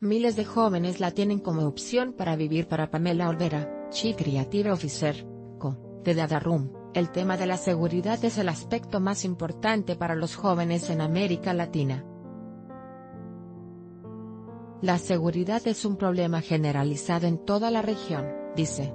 Miles de jóvenes la tienen como opción para vivir. Para Pamela Olvera, Chief Creative Officer, Co, de Dada Room, el tema de la seguridad es el aspecto más importante para los jóvenes en América Latina. La seguridad es un problema generalizado en toda la región, dice.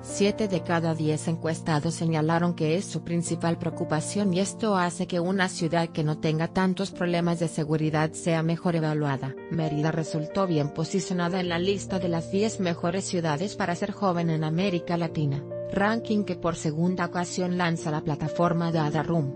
7 de cada 10 encuestados señalaron que es su principal preocupación, y esto hace que una ciudad que no tenga tantos problemas de seguridad sea mejor evaluada. Mérida resultó bien posicionada en la lista de las 10 mejores ciudades para ser joven en América Latina, ranking que por segunda ocasión lanza la plataforma Dada Room.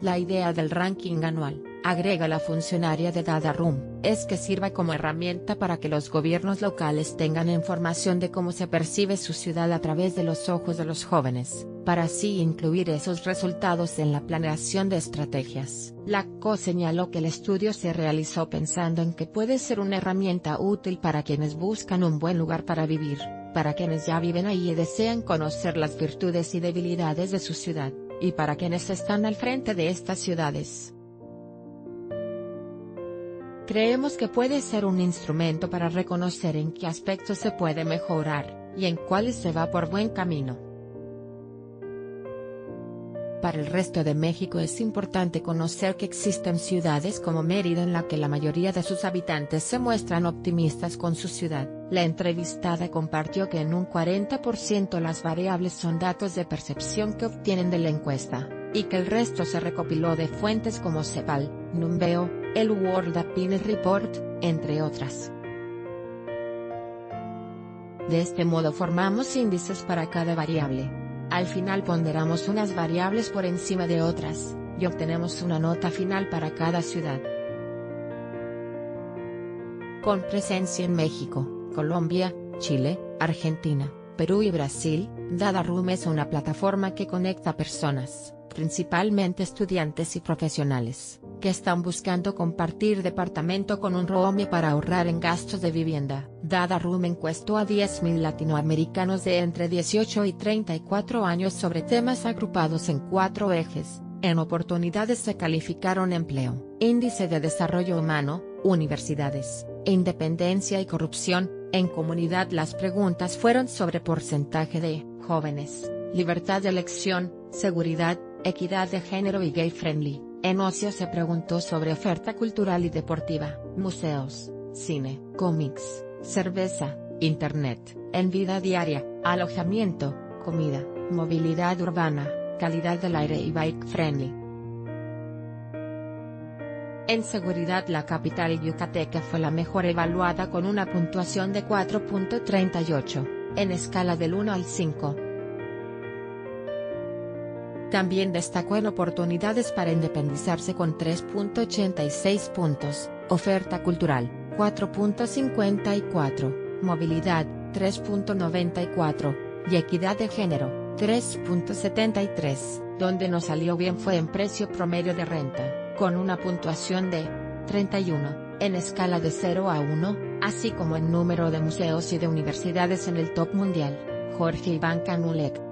La idea del ranking anual, agrega la funcionaria de Dada Room, es que sirva como herramienta para que los gobiernos locales tengan información de cómo se percibe su ciudad a través de los ojos de los jóvenes, para así incluir esos resultados en la planeación de estrategias. La CO señaló que el estudio se realizó pensando en que puede ser una herramienta útil para quienes buscan un buen lugar para vivir, para quienes ya viven ahí y desean conocer las virtudes y debilidades de su ciudad, y para quienes están al frente de estas ciudades. Creemos que puede ser un instrumento para reconocer en qué aspectos se puede mejorar, y en cuáles se va por buen camino. Para el resto de México es importante conocer que existen ciudades como Mérida en la que la mayoría de sus habitantes se muestran optimistas con su ciudad. La entrevistada compartió que en un 40% las variables son datos de percepción que obtienen de la encuesta, y que el resto se recopiló de fuentes como Cepal, Numbeo, el World Happiness Report, entre otras. De este modo formamos índices para cada variable. Al final ponderamos unas variables por encima de otras, y obtenemos una nota final para cada ciudad. Con presencia en México, Colombia, Chile, Argentina, Perú y Brasil, Dada Room es una plataforma que conecta personas, principalmente estudiantes y profesionales, que están buscando compartir departamento con un roomie para ahorrar en gastos de vivienda. Dada Room encuestó a 10.000 latinoamericanos de entre 18 y 34 años sobre temas agrupados en 4 ejes. En oportunidades se calificaron empleo, índice de desarrollo humano, universidades, independencia y corrupción. En comunidad las preguntas fueron sobre porcentaje de jóvenes, libertad de elección, seguridad, equidad de género y gay friendly. En ocio se preguntó sobre oferta cultural y deportiva, museos, cine, cómics, cerveza, internet. En vida diaria, alojamiento, comida, movilidad urbana, calidad del aire y bike friendly. En seguridad la capital yucateca fue la mejor evaluada con una puntuación de 4.38, en escala del 1 al 5. También destacó en oportunidades para independizarse con 3.86 puntos, oferta cultural, 4.54, movilidad, 3.94, y equidad de género, 3.73, donde no salió bien fue en precio promedio de renta, con una puntuación de 31, en escala de 0 a 1, así como en número de museos y de universidades en el top mundial. Jorge Iván Canulek,